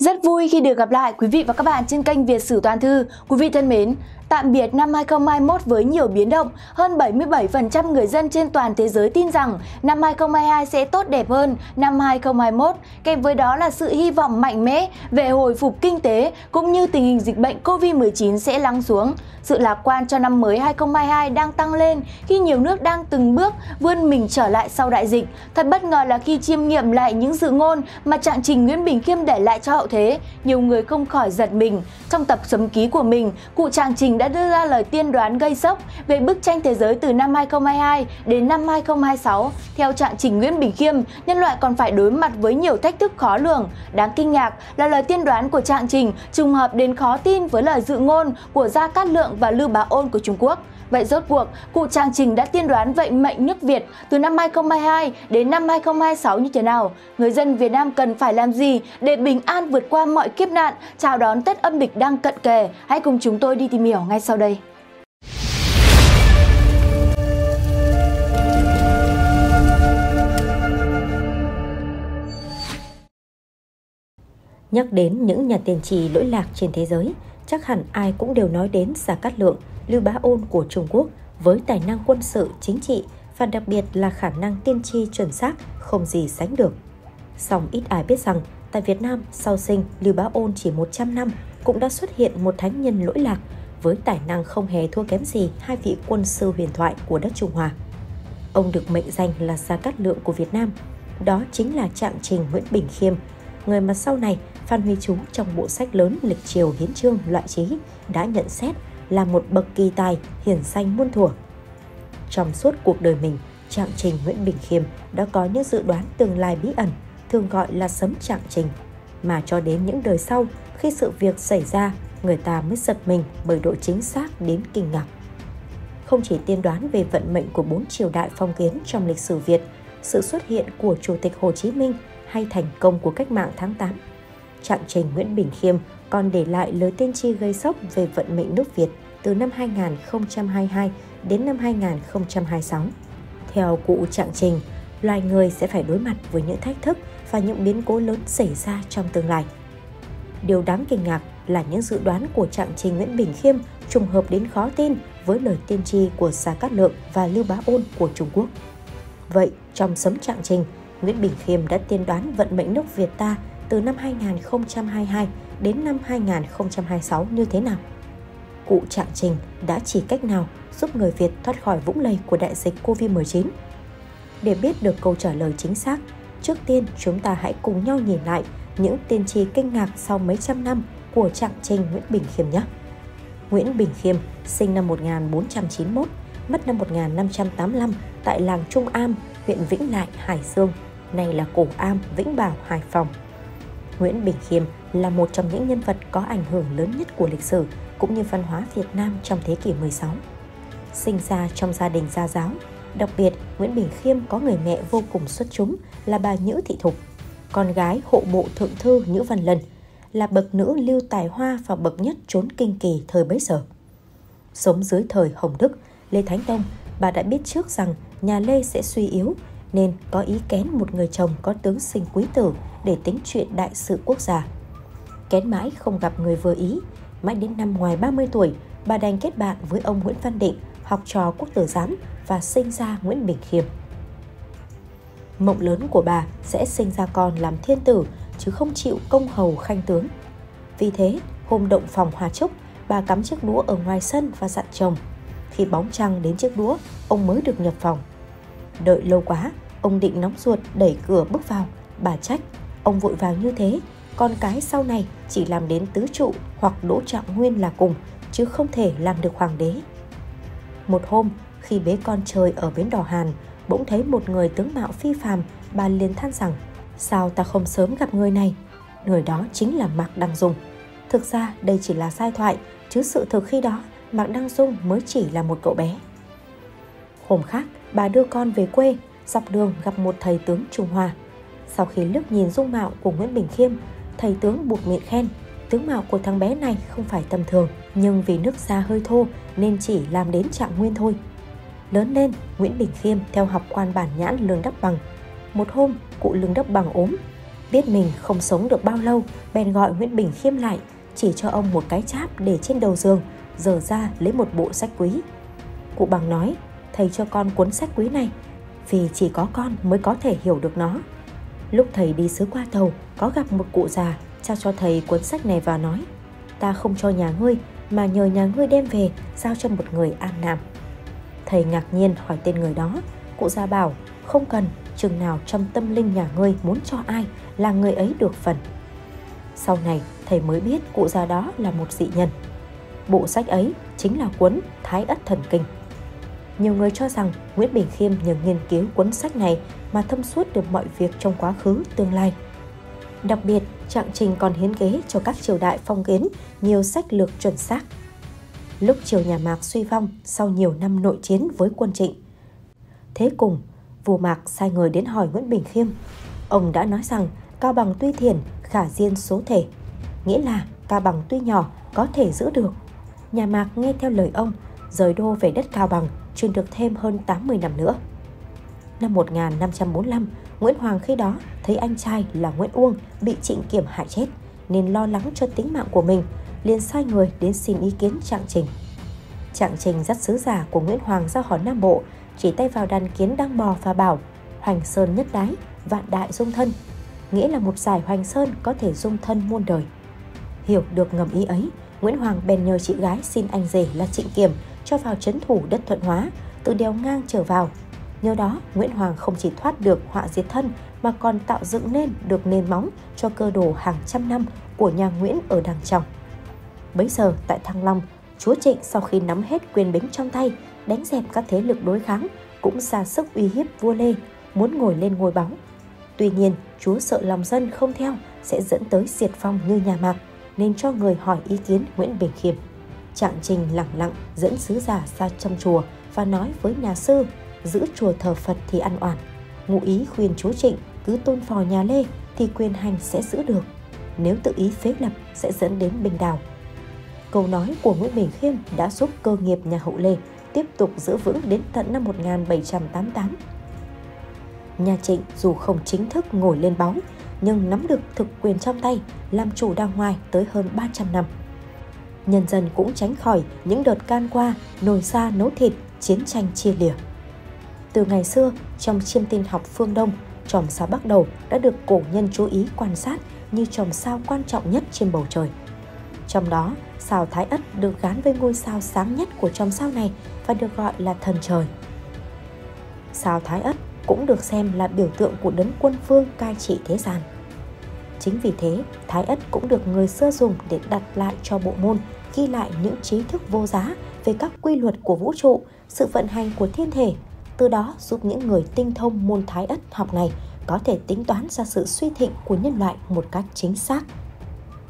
Rất vui khi được gặp lại quý vị và các bạn trên kênh Việt Sử Toàn Thư. Quý vị thân mến, tạm biệt năm 2021 với nhiều biến động, hơn 77% người dân trên toàn thế giới tin rằng năm 2022 sẽ tốt đẹp hơn năm 2021, kèm với đó là sự hy vọng mạnh mẽ về hồi phục kinh tế cũng như tình hình dịch bệnh Covid-19 sẽ lắng xuống. Sự lạc quan cho năm mới 2022 đang tăng lên khi nhiều nước đang từng bước vươn mình trở lại sau đại dịch. Thật bất ngờ là khi chiêm nghiệm lại những dự ngôn mà trạng trình Nguyễn Bỉnh Khiêm để lại cho hậu thế, nhiều người không khỏi giật mình. Trong tập sấm ký của mình, cụ trạng trình đã đưa ra lời tiên đoán gây sốc về bức tranh thế giới từ năm 2022 đến năm 2026. Theo trạng trình Nguyễn Bỉnh Khiêm, nhân loại còn phải đối mặt với nhiều thách thức khó lường. Đáng kinh ngạc là lời tiên đoán của trạng trình trùng hợp đến khó tin với lời dự ngôn của Gia Cát Lượng và Lưu Bá Ôn của Trung Quốc. Vậy rốt cuộc, cụ Trạng Trình đã tiên đoán vận mệnh nước Việt từ năm 2022 đến năm 2026 như thế nào? Người dân Việt Nam cần phải làm gì để bình an vượt qua mọi kiếp nạn, chào đón Tết âm lịch đang cận kề? Hãy cùng chúng tôi đi tìm hiểu ngay sau đây. Nhắc đến những nhà tiền trì lỗi lạc trên thế giới, chắc hẳn ai cũng đều nói đến Gia Cát Lượng, Lưu Bá Ôn của Trung Quốc với tài năng quân sự, chính trị và đặc biệt là khả năng tiên tri chuẩn xác không gì sánh được. Song ít ai biết rằng tại Việt Nam, sau sinh Lưu Bá Ôn chỉ 100 năm cũng đã xuất hiện một thánh nhân lỗi lạc với tài năng không hề thua kém gì hai vị quân sư huyền thoại của đất Trung Hoa. Ông được mệnh danh là Gia Cát Lượng của Việt Nam. Đó chính là trạng trình Nguyễn Bỉnh Khiêm, người mà sau này Phan Huy Chú trong bộ sách lớn Lịch Triều Hiến Chương loại chí đã nhận xét là một bậc kỳ tài hiển danh muôn thuở. Trong suốt cuộc đời mình, trạng trình Nguyễn Bỉnh Khiêm đã có những dự đoán tương lai bí ẩn, thường gọi là sấm trạng trình, mà cho đến những đời sau, khi sự việc xảy ra, người ta mới giật mình bởi độ chính xác đến kinh ngạc. Không chỉ tiên đoán về vận mệnh của 4 triều đại phong kiến trong lịch sử Việt, sự xuất hiện của Chủ tịch Hồ Chí Minh hay thành công của cách mạng tháng 8, trạng trình Nguyễn Bỉnh Khiêm còn để lại lời tiên tri gây sốc về vận mệnh nước Việt từ năm 2022 đến năm 2026. Theo cụ trạng trình, loài người sẽ phải đối mặt với những thách thức và những biến cố lớn xảy ra trong tương lai. Điều đáng kinh ngạc là những dự đoán của trạng trình Nguyễn Bỉnh Khiêm trùng hợp đến khó tin với lời tiên tri của Gia Cát Lượng và Lưu Bá Ôn của Trung Quốc. Vậy, trong sấm trạng trình, Nguyễn Bỉnh Khiêm đã tiên đoán vận mệnh nước Việt ta từ năm 2022 đến năm 2026 như thế nào? Cụ trạng trình đã chỉ cách nào giúp người Việt thoát khỏi vũng lầy của đại dịch Covid-19? Để biết được câu trả lời chính xác, trước tiên chúng ta hãy cùng nhau nhìn lại những tiên tri kinh ngạc sau mấy trăm năm của trạng trình Nguyễn Bỉnh Khiêm nhé. Nguyễn Bỉnh Khiêm sinh năm 1491, mất năm 1585 tại làng Trung Am, huyện Vĩnh Lại, Hải Dương, nay là Cổ Am, Vĩnh Bảo, Hải Phòng. Nguyễn Bỉnh Khiêm là một trong những nhân vật có ảnh hưởng lớn nhất của lịch sử cũng như văn hóa Việt Nam trong thế kỷ 16. Sinh ra trong gia đình gia giáo, đặc biệt Nguyễn Bỉnh Khiêm có người mẹ vô cùng xuất chúng là bà Nhữ Thị Thục, con gái hộ bộ thượng thư Nhữ Văn Lân, là bậc nữ lưu tài hoa và bậc nhất trốn kinh kỳ thời bấy giờ. Sống dưới thời Hồng Đức, Lê Thánh Tông, bà đã biết trước rằng nhà Lê sẽ suy yếu nên có ý kén một người chồng có tướng sinh quý tử để tính chuyện đại sự quốc gia. Kén mãi không gặp người vừa ý, mãi đến năm ngoài 30 tuổi, bà đành kết bạn với ông Nguyễn Văn Định, học trò quốc tử giám và sinh ra Nguyễn Bỉnh Khiêm. Mộng lớn của bà sẽ sinh ra con làm thiên tử chứ không chịu công hầu khanh tướng. Vì thế, hôm động phòng hòa trúc, bà cắm chiếc đũa ở ngoài sân và dặn chồng. Khi bóng trăng đến chiếc đũa, ông mới được nhập phòng. Đợi lâu quá, ông Định nóng ruột đẩy cửa bước vào, bà trách. Ông vội vàng như thế, con cái sau này chỉ làm đến tứ trụ hoặc Đỗ Trạng Nguyên là cùng, chứ không thể làm được hoàng đế. Một hôm, khi bế con chơi ở bến đò Hàn, bỗng thấy một người tướng mạo phi phàm, bà liền than rằng, sao ta không sớm gặp người này? Người đó chính là Mạc Đăng Dung. Thực ra đây chỉ là giai thoại, chứ sự thực khi đó Mạc Đăng Dung mới chỉ là một cậu bé. Hôm khác, bà đưa con về quê, dọc đường gặp một thầy tướng Trung Hoa. Sau khi liếc nhìn dung mạo của Nguyễn Bỉnh Khiêm, thầy tướng buộc miệng khen, tướng mạo của thằng bé này không phải tầm thường, nhưng vì nước da hơi thô nên chỉ làm đến trạng nguyên thôi. Lớn lên, Nguyễn Bỉnh Khiêm theo học quan bản nhãn Lương Đắc Bằng. Một hôm, cụ Lương Đắc Bằng ốm, Biết mình không sống được bao lâu, bèn gọi Nguyễn Bỉnh Khiêm lại, chỉ cho ông một cái cháp để trên đầu giường, giở ra lấy một bộ sách quý. Cụ Bằng nói, thầy cho con cuốn sách quý này, vì chỉ có con mới có thể hiểu được nó. Lúc thầy đi xứ Qua Thầu, có gặp một cụ già, trao cho thầy cuốn sách này và nói, ta không cho nhà ngươi, mà nhờ nhà ngươi đem về, giao cho một người An Nam. Thầy ngạc nhiên hỏi tên người đó, cụ già bảo, không cần, chừng nào trong tâm linh nhà ngươi muốn cho ai là người ấy được phần. Sau này, thầy mới biết cụ già đó là một dị nhân. Bộ sách ấy chính là cuốn Thái Ất Thần Kinh. Nhiều người cho rằng Nguyễn Bỉnh Khiêm nhờ nghiên cứu cuốn sách này mà thâm suốt được mọi việc trong quá khứ, tương lai. Đặc biệt, Trạng Trình còn hiến kế cho các triều đại phong kiến nhiều sách lược chuẩn xác. Lúc triều nhà Mạc suy vong sau nhiều năm nội chiến với quân Trịnh, thế cùng, vua Mạc sai người đến hỏi Nguyễn Bỉnh Khiêm. Ông đã nói rằng Cao Bằng tuy thiển, khả diên số thể, nghĩa là Cao Bằng tuy nhỏ có thể giữ được. Nhà Mạc nghe theo lời ông, rời đô về đất Cao Bằng, truyền được thêm hơn 80 năm nữa. Năm 1545, Nguyễn Hoàng khi đó thấy anh trai là Nguyễn Uông bị Trịnh Kiểm hại chết nên lo lắng cho tính mạng của mình, liền sai người đến xin ý kiến Trạng Trình. Trạng Trình dắt sứ giả của Nguyễn Hoàng ra hỏi Nam Bộ, chỉ tay vào đàn kiến đang bò và bảo, hoành sơn nhất đái, vạn đại dung thân, nghĩa là một giải hoành sơn có thể dung thân muôn đời. Hiểu được ngầm ý ấy, Nguyễn Hoàng bèn nhờ chị gái xin anh rể là Trịnh Kiểm cho vào trấn thủ đất Thuận Hóa, từ đèo ngang trở vào. Nhờ đó, Nguyễn Hoàng không chỉ thoát được họa diệt thân mà còn tạo dựng nên được nền móng cho cơ đồ hàng trăm năm của nhà Nguyễn ở đằng trong. Bấy giờ tại Thăng Long, chúa Trịnh sau khi nắm hết quyền bính trong tay, đánh dẹp các thế lực đối kháng, cũng ra sức uy hiếp vua Lê, muốn ngồi lên ngôi báu. Tuy nhiên, chúa sợ lòng dân không theo sẽ dẫn tới diệt vong như nhà Mạc, nên cho người hỏi ý kiến Nguyễn Bỉnh Khiêm. Trạng Trình lặng lặng dẫn sứ giả ra trong chùa và nói với nhà sư, giữ chùa thờ Phật thì ăn oản, ngụ ý khuyên chúa Trịnh cứ tôn phò nhà Lê thì quyền hành sẽ giữ được, nếu tự ý phế lập sẽ dẫn đến bình đảo. Câu nói của Nguyễn Bỉnh Khiêm đã giúp cơ nghiệp nhà hậu Lê tiếp tục giữ vững đến tận năm 1788. Nhà Trịnh dù không chính thức ngồi lên báu, nhưng nắm được thực quyền trong tay, làm chủ đàng ngoài tới hơn 300 năm. Nhân dân cũng tránh khỏi những đợt can qua, nồi xa nấu thịt, chiến tranh chia lìa. Từ ngày xưa, trong chiêm tin học phương Đông, chòm sao Bắc Đầu đã được cổ nhân chú ý quan sát như chòm sao quan trọng nhất trên bầu trời. Trong đó, sao Thái Ất được gắn với ngôi sao sáng nhất của chòm sao này và được gọi là thần trời. Sao Thái Ất cũng được xem là biểu tượng của đấng quân vương cai trị thế gian. Chính vì thế, Thái Ất cũng được người xưa dùng để đặt lại cho bộ môn, ghi lại những trí thức vô giá về các quy luật của vũ trụ, sự vận hành của thiên thể, từ đó giúp những người tinh thông môn Thái Ất học này có thể tính toán ra sự suy thịnh của nhân loại một cách chính xác.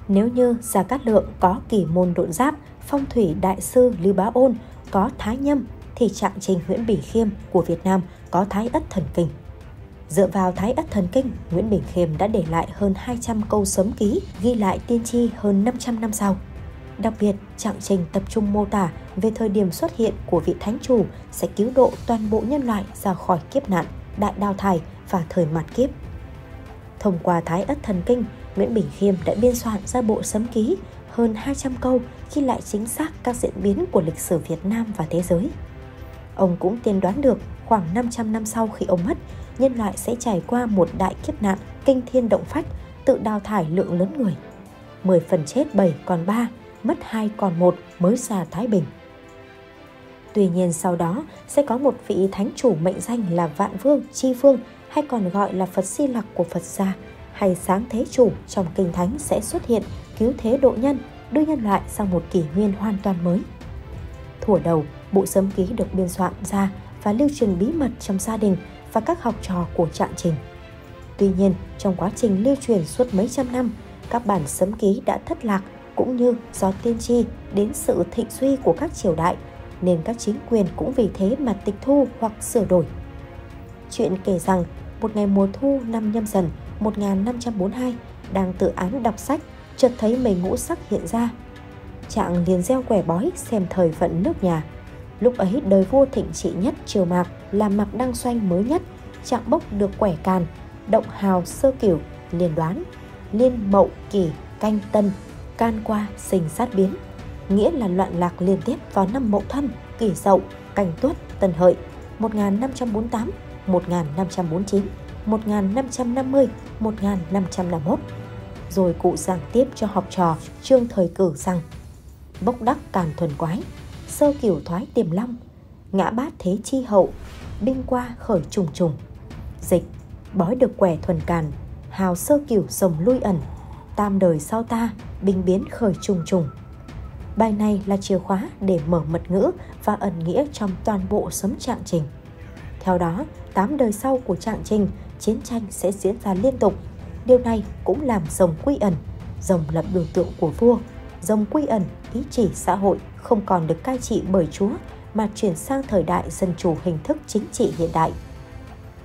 Nếu như Gia Cát Lượng có Kỳ Môn Độn Giáp, phong thủy đại sư Lưu Bá Ôn có Thái Nhâm, thì Trạng Trình Nguyễn Bỉnh Khiêm của Việt Nam có Thái Ất Thần Kinh. Dựa vào Thái Ất Thần Kinh, Nguyễn Bỉnh Khiêm đã để lại hơn 200 câu sấm ký ghi lại tiên tri hơn 500 năm sau. Đặc biệt, Trạng Trình tập trung mô tả về thời điểm xuất hiện của vị Thánh Chủ sẽ cứu độ toàn bộ nhân loại ra khỏi kiếp nạn, đại đào thải và thời mạt kiếp. Thông qua Thái Ất Thần Kinh, Nguyễn Bỉnh Khiêm đã biên soạn ra bộ sấm ký hơn 200 câu ghi lại chính xác các diễn biến của lịch sử Việt Nam và thế giới. Ông cũng tiên đoán được khoảng 500 năm sau khi ông mất, nhân loại sẽ trải qua một đại kiếp nạn kinh thiên động phách, tự đào thải lượng lớn người. 10 phần chết 7 còn 3, mất 2 còn 1 mới ra thái bình. Tuy nhiên sau đó sẽ có một vị thánh chủ mệnh danh là Vạn Vương, Chi Vương hay còn gọi là Phật Si Lặc của Phật gia hay Sáng Thế Chủ trong Kinh Thánh sẽ xuất hiện cứu thế độ nhân, đưa nhân loại sang một kỷ nguyên hoàn toàn mới. Thuở đầu, bộ sấm ký được biên soạn ra và lưu truyền bí mật trong gia đình và các học trò của Trạng Trình. Tuy nhiên, trong quá trình lưu truyền suốt mấy trăm năm, các bản sấm ký đã thất lạc cũng như do tiên tri đến sự thịnh suy của các triều đại, nên các chính quyền cũng vì thế mà tịch thu hoặc sửa đổi. Chuyện kể rằng, một ngày mùa thu năm Nhâm Dần 1542, đang tự án đọc sách, chợt thấy mây ngũ sắc hiện ra. Trạng liền gieo quẻ bói xem thời vận nước nhà. Lúc ấy đời vua thịnh trị nhất triều Mạc là Mạc Đăng Doanh mới nhất, Trạng bốc được quẻ Càn, Động Hào Sơ Cửu liên đoán, liên mậu kỷ canh tân, can qua sinh sát biến, nghĩa là loạn lạc liên tiếp vào năm Mậu Thân, Kỷ Dậu, Canh Tuất, Tân Hợi 1548, 1549, 1550, 1551. Rồi cụ giảng tiếp cho học trò Trương Thời Cử rằng: bốc đắc càn thuần quái, sơ kiểu thoái tiềm long, ngã bát thế chi hậu, binh qua khởi trùng trùng. Dịch: bói được quẻ thuần càn, hào sơ kiểu rồng lui ẩn, tam đời sau ta, binh biến khởi trùng trùng. Bài này là chìa khóa để mở mật ngữ và ẩn nghĩa trong toàn bộ sấm Trạng Trình. Theo đó, 8 đời sau của Trạng Trình, chiến tranh sẽ diễn ra liên tục. Điều này cũng làm rồng quy ẩn. Rồng là biểu tượng của vua. Rồng quy ẩn ý chỉ xã hội không còn được cai trị bởi chúa mà chuyển sang thời đại dân chủ hình thức chính trị hiện đại.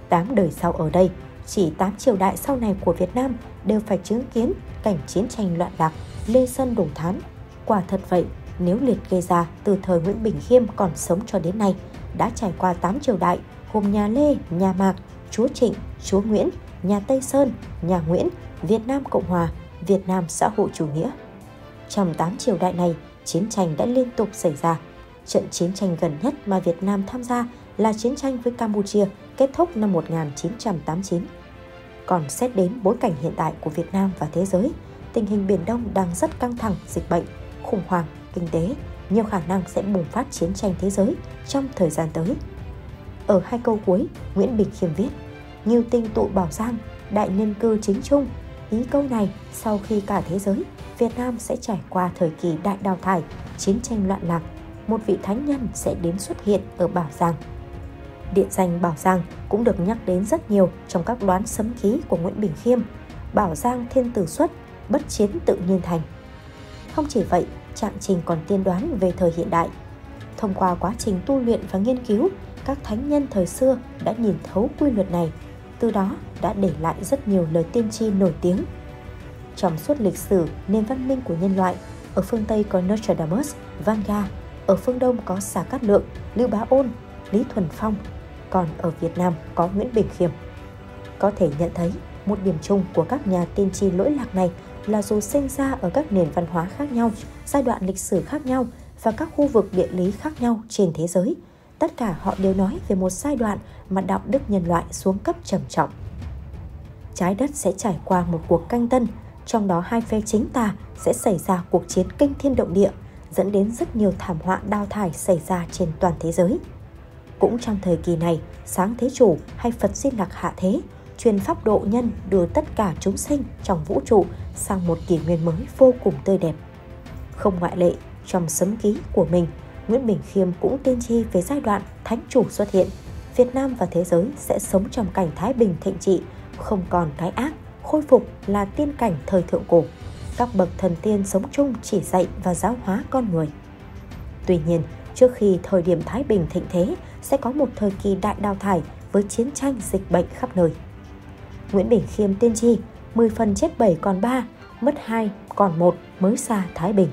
8 đời sau ở đây, chỉ 8 triều đại sau này của Việt Nam đều phải chứng kiến cảnh chiến tranh loạn lạc, lê dân đổ thán. Quả thật vậy, nếu liệt kê ra từ thời Nguyễn Bỉnh Khiêm còn sống cho đến nay, đã trải qua 8 triều đại gồm nhà Lê, nhà Mạc, chúa Trịnh, chúa Nguyễn, nhà Tây Sơn, nhà Nguyễn, Việt Nam Cộng Hòa, Việt Nam Xã hội Chủ nghĩa. Trong 8 triều đại này, chiến tranh đã liên tục xảy ra. Trận chiến tranh gần nhất mà Việt Nam tham gia là chiến tranh với Campuchia kết thúc năm 1989. Còn xét đến bối cảnh hiện tại của Việt Nam và thế giới, tình hình Biển Đông đang rất căng thẳng, dịch bệnh, khủng hoảng, kinh tế, nhiều khả năng sẽ bùng phát chiến tranh thế giới trong thời gian tới. Ở hai câu cuối, Nguyễn Bỉnh Khiêm viết: Nhiêu tinh tụ Bảo Giang, đại nhân cư chính trung. Ý câu này, sau khi cả thế giới, Việt Nam sẽ trải qua thời kỳ đại đào thải, chiến tranh loạn lạc, một vị thánh nhân sẽ đến xuất hiện ở Bảo Giang. Địa danh Bảo Giang cũng được nhắc đến rất nhiều trong các đoán sấm ký của Nguyễn Bỉnh Khiêm. Bảo Giang thiên tử xuất, bất chiến tự nhiên thành. Không chỉ vậy, Trạng Trình còn tiên đoán về thời hiện đại. Thông qua quá trình tu luyện và nghiên cứu, các thánh nhân thời xưa đã nhìn thấu quy luật này, từ đó đã để lại rất nhiều lời tiên tri nổi tiếng. Trong suốt lịch sử nền văn minh của nhân loại, ở phương Tây có Nostradamus, Vanga, ở phương Đông có Gia Cát Lượng, Lưu Bá Ôn, Lý Thuần Phong, còn ở Việt Nam có Nguyễn Bỉnh Khiêm. Có thể nhận thấy một điểm chung của các nhà tiên tri lỗi lạc này là dù sinh ra ở các nền văn hóa khác nhau, giai đoạn lịch sử khác nhau và các khu vực địa lý khác nhau trên thế giới, tất cả họ đều nói về một giai đoạn mà đạo đức nhân loại xuống cấp trầm trọng. Trái đất sẽ trải qua một cuộc canh tân, trong đó hai phe chính tà sẽ xảy ra cuộc chiến kinh thiên động địa, dẫn đến rất nhiều thảm họa đào thải xảy ra trên toàn thế giới. Cũng trong thời kỳ này, Sáng Thế Chủ hay Phật Di Lặc hạ thế, truyền pháp độ nhân đưa tất cả chúng sinh trong vũ trụ sang một kỷ nguyên mới vô cùng tươi đẹp. Không ngoại lệ, trong sấm ký của mình, Nguyễn Bỉnh Khiêm cũng tiên tri về giai đoạn Thánh Chủ xuất hiện. Việt Nam và thế giới sẽ sống trong cảnh thái bình thịnh trị, không còn cái ác, khôi phục là tiên cảnh thời thượng cổ. Các bậc thần tiên sống chung chỉ dạy và giáo hóa con người. Tuy nhiên, trước khi thời điểm thái bình thịnh thế, sẽ có một thời kỳ đại đào thải với chiến tranh dịch bệnh khắp nơi. Nguyễn Bỉnh Khiêm tiên tri 10 phần chết 7 còn 3, mất 2 còn 1 mới ra thái bình.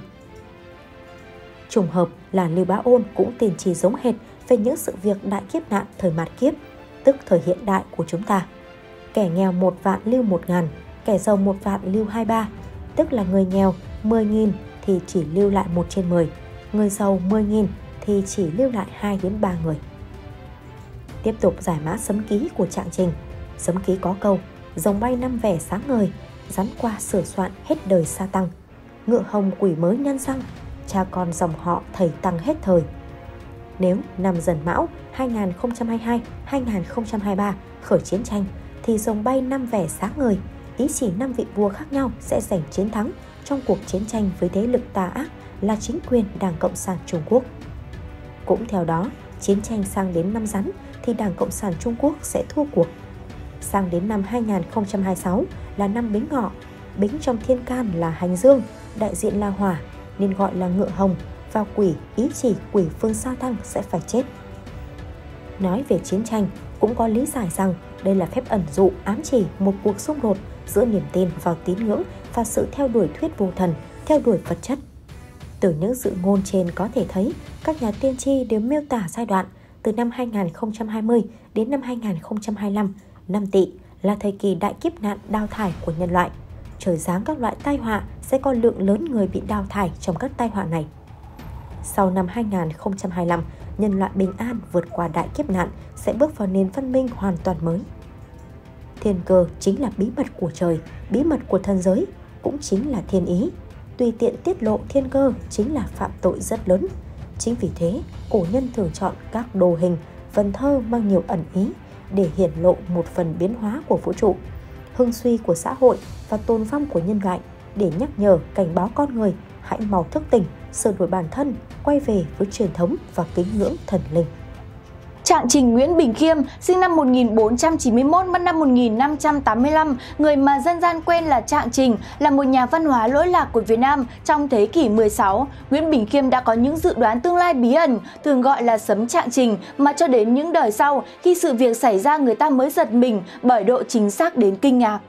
Trùng hợp là Lưu Bá Ôn cũng tiên tri giống hệt về những sự việc đại kiếp nạn thời mạt kiếp, tức thời hiện đại của chúng ta. Kẻ nghèo 1 vạn lưu 1.000, kẻ giàu 1 vạn lưu 23, tức là người nghèo 10.000 thì chỉ lưu lại 1/10, người giàu 10.000 thì chỉ lưu lại 2 đến 3 người. Tiếp tục giải mã sấm ký của Trạng Trình. Sấm ký có câu: rồng bay 5 vẻ sáng ngời, rắn qua sửa soạn hết đời sa tăng, ngựa hồng quỷ mới nhân răng, cha con dòng họ thầy tăng hết thời. Nếu năm Dần Mão 2022-2023 khởi chiến tranh thì rồng bay 5 vẻ sáng ngời, ý chỉ 5 vị vua khác nhau sẽ giành chiến thắng trong cuộc chiến tranh với thế lực tà ác là chính quyền Đảng Cộng sản Trung Quốc. Cũng theo đó, chiến tranh sang đến năm rắn thì Đảng Cộng sản Trung Quốc sẽ thua cuộc. Sang đến năm 2026 là năm Bính Ngọ, Bính trong thiên can là hành dương, đại diện là hỏa nên gọi là ngựa hồng, và quỷ ý chỉ quỷ phương Sa Tăng sẽ phải chết. Nói về chiến tranh, cũng có lý giải rằng đây là phép ẩn dụ ám chỉ một cuộc xung đột giữa niềm tin vào tín ngưỡng và sự theo đuổi thuyết vô thần, theo đuổi vật chất. Từ những dự ngôn trên có thể thấy, các nhà tiên tri đều miêu tả giai đoạn từ năm 2020 đến năm 2025, năm Tỵ là thời kỳ đại kiếp nạn đào thải của nhân loại. Trời giáng các loại tai họa sẽ có lượng lớn người bị đào thải trong các tai họa này. Sau năm 2025, nhân loại bình an vượt qua đại kiếp nạn sẽ bước vào nền văn minh hoàn toàn mới. Thiên cơ chính là bí mật của trời, bí mật của thần giới, cũng chính là thiên ý. Tùy tiện tiết lộ thiên cơ chính là phạm tội rất lớn. Chính vì thế, cổ nhân thường chọn các đồ hình, vần thơ mang nhiều ẩn ý để hiển lộ một phần biến hóa của vũ trụ, hưng suy của xã hội và tồn vong của nhân loại, để nhắc nhở cảnh báo con người hãy mau thức tỉnh, sửa đổi bản thân, quay về với truyền thống và kính ngưỡng thần linh. Trạng trình Nguyễn Bỉnh Khiêm, sinh năm 1491, mất năm 1585, người mà dân gian quen là Trạng Trình, là một nhà văn hóa lỗi lạc của Việt Nam trong thế kỷ 16. Nguyễn Bỉnh Khiêm đã có những dự đoán tương lai bí ẩn, thường gọi là sấm Trạng Trình, mà cho đến những đời sau, khi sự việc xảy ra người ta mới giật mình bởi độ chính xác đến kinh ngạc.